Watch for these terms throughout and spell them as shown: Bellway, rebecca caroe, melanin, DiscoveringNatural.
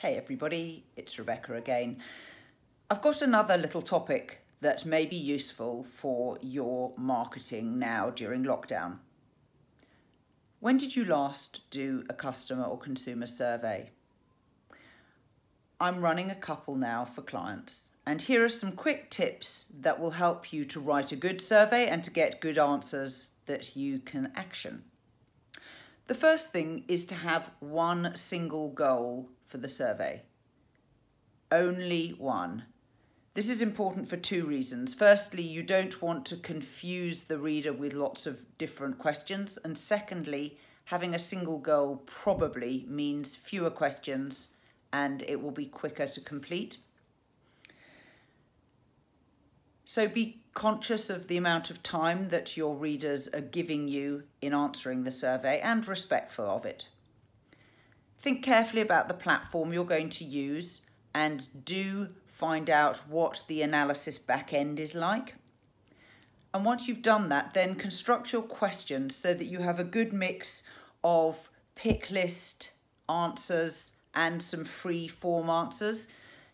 Hey everybody, it's Rebecca again. I've got another little topic that may be useful for your marketing now during lockdown. When did you last do a customer or consumer survey? I'm running a couple now for clients, and here are some quick tips that will help you to write a good survey and to get good answers that you can action. The first thing is to have one single goal for the survey. Only one. This is important for two reasons. Firstly, you don't want to confuse the reader with lots of different questions. And secondly, having a single goal probably means fewer questions and it will be quicker to complete. So be conscious of the amount of time that your readers are giving you in answering the survey and respectful of it. Think carefully about the platform you're going to use and do find out what the analysis back end is like. And once you've done that, then construct your questions so that you have a good mix of pick list answers and some free form answers.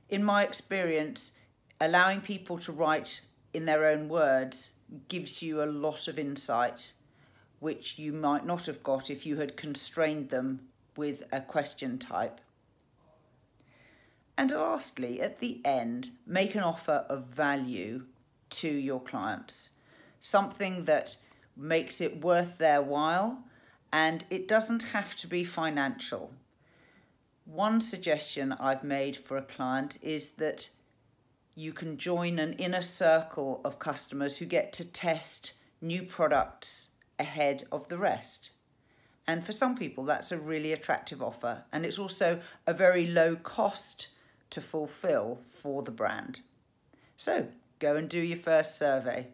In my experience, allowing people to write in their own words gives you a lot of insight, which you might not have got if you had constrained them with a question type. And lastly, at the end, make an offer of value to your clients, something that makes it worth their while, and it doesn't have to be financial. One suggestion I've made for a client is that you can join an inner circle of customers who get to test new products ahead of the rest. And for some people, that's a really attractive offer. And it's also a very low cost to fulfill for the brand. So go and do your first survey.